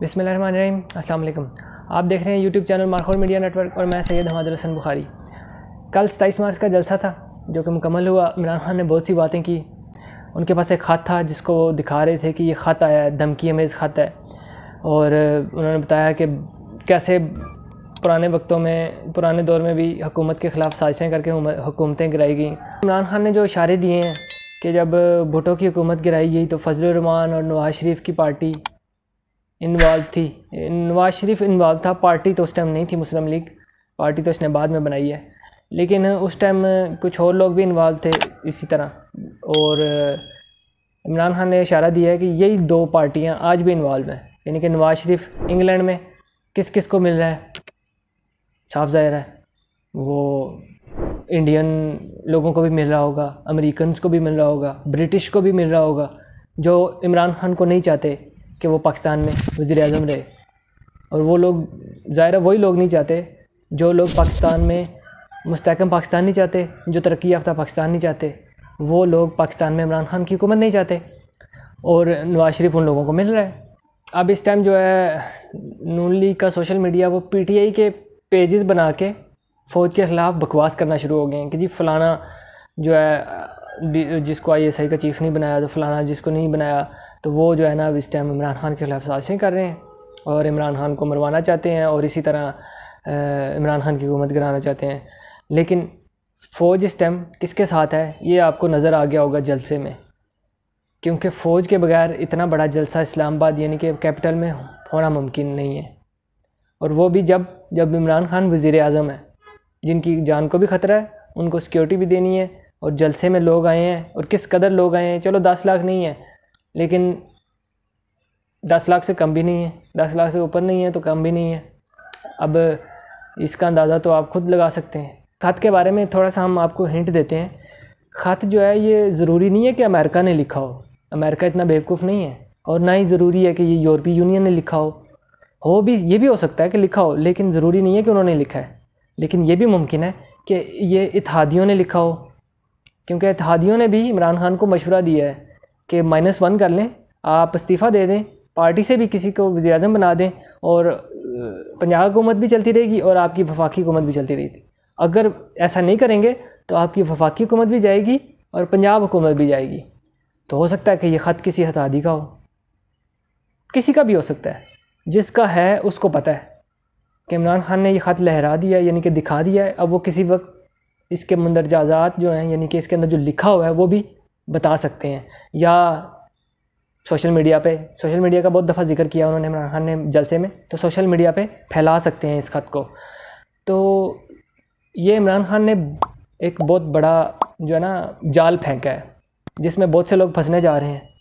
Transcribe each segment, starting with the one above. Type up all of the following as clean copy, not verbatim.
बिस्मिल्लाहिर्रहमानिर्रहीम, अस्सलाम वालेकुम। आप देख रहे हैं YouTube channel Markhor media network और मैं सैयद हमदन बुखारी। कल 27 मार्च का जलसा था जो कि मुकम्मल हुआ। इमरान खान ने बहुत सी बातें की। उनके पास एक ख़त था जिसको वो दिखा रहे थे कि ये ख़त आया है, धमकी अमेज़ ख़त है। और उन्होंने बताया कि कैसे पुराने वक्तों में, पुराने दौर में भी हुकूमत के ख़िलाफ़ साजिशें करके हुकूमतें गिराई गई। इमरान खान ने जो इशारे दिए हैं कि जब भुट्टो की हुकूमत गिराई गई तो फजलुर रहमान और नवाज़ शरीफ की पार्टी इन्वॉल्व थी। नवाज़ शरीफ इन्वॉल्व था, पार्टी तो उस टाइम नहीं थी। मुस्लिम लीग पार्टी तो उसने बाद में बनाई है, लेकिन उस टाइम कुछ और लोग भी इन्वॉल्व थे इसी तरह। और इमरान खान ने इशारा दिया है कि यही दो पार्टियाँ आज भी इन्वॉल्व हैं, यानी कि नवाज़ शरीफ इंग्लैंड में किस किस को मिल रहा है, साफ ज़ाहिर है वो इंडियन लोगों को भी मिल रहा होगा, अमेरिकन को भी मिल रहा होगा, ब्रिटिश को भी मिल रहा होगा, जो इमरान खान को नहीं चाहते कि वो पाकिस्तान में वज़ीर आज़म रहे। और वो लोग ज़ाहिर वही लोग नहीं चाहते जो लोग पाकिस्तान में मुस्तकम पाकिस्तान नहीं चाहते, जो तरक्की याफ्ता पाकिस्तान नहीं चाहते, वो लोग पाकिस्तान में इमरान खान की हुकूमत नहीं चाहते। और नवाज़ शरीफ उन लोगों को मिल रहा है। अब इस टाइम जो है नून लीग का सोशल मीडिया वो PTI के पेजेस बना के फ़ौज के ख़िलाफ़ बकवास करना शुरू हो गए हैं कि जी फ़लाना जो है जिसको ISI का चीफ़ नहीं बनाया, तो फ़लाना जिसको नहीं बनाया, तो वो जो है ना इस टाइम इमरान खान के ख़िलाफ़ साजिशें कर रहे हैं और इमरान खान को मरवाना चाहते हैं और इसी तरह इमरान खान की हुकूमत गिराना चाहते हैं। लेकिन फ़ौज इस टाइम किसके साथ है ये आपको नज़र आ गया होगा जलसे में, क्योंकि फ़ौज के बगैर इतना बड़ा जलसा इस्लामाबाद यानी कि कैपिटल में होना मुमकिन नहीं है। और वो भी जब जब इमरान खान वज़ीर आज़म है, जिनकी जान को भी ख़तरा है, उनको सिक्योरिटी भी देनी है। और जलसे में लोग आए हैं और किस कदर लोग आए हैं, चलो 10 लाख नहीं है, लेकिन 10 लाख से कम भी नहीं है, 10 लाख से ऊपर नहीं है तो कम भी नहीं है। अब इसका अंदाज़ा तो आप खुद लगा सकते हैं। ख़त के बारे में थोड़ा सा हम आपको हिंट देते हैं। ख़त जो है ये ज़रूरी नहीं है कि अमेरिका ने लिखा हो, अमेरिका इतना बेवकूफ़ नहीं है, और ना ही ज़रूरी है कि ये यूरोपीय यूनियन ने लिखा हो भी, ये भी हो सकता है कि लिखा हो, लेकिन ज़रूरी नहीं है कि उन्होंने लिखा है। लेकिन ये भी मुमकिन है कि ये इत्तेहादियों ने लिखा हो, क्योंकि इत्तेहादियों ने भी इमरान खान को मशवरा दिया है कि -1 कर लें, आप इस्तीफ़ा दे दें, पार्टी से भी किसी को वज़ीर आज़म बना दें और पंजाब हुकूमत भी चलती रहेगी और आपकी वफाकी हुकूमत भी चलती रहेगी। अगर ऐसा नहीं करेंगे तो आपकी वफाकी हुकूमत भी जाएगी और पंजाब हुकूमत भी जाएगी। तो हो सकता है कि ये ख़त किसी इत्तेहादी का हो, किसी का भी हो सकता है। जिसका है उसको पता है कि इमरान खान ने ये ख़त लहरा दिया, यानी कि दिखा दिया है। अब वो किसी वक्त इसके मंदरजात जो हैं, यानी कि इसके अंदर जो लिखा हुआ है, वो भी बता सकते हैं। या सोशल मीडिया पे, सोशल मीडिया का बहुत दफ़ा जिक्र किया उन्होंने इमरान खान ने जलसे में, तो सोशल मीडिया पे फैला सकते हैं इस ख़त को। तो ये इमरान खान ने एक बहुत बड़ा जो है ना जाल फेंका है, जिसमें बहुत से लोग फंसने जा रहे हैं।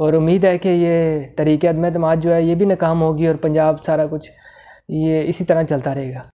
और उम्मीद है कि ये तरीक़े अदम एतमाद जो है ये भी नाकाम होगी और पंजाब सारा कुछ ये इसी तरह चलता रहेगा।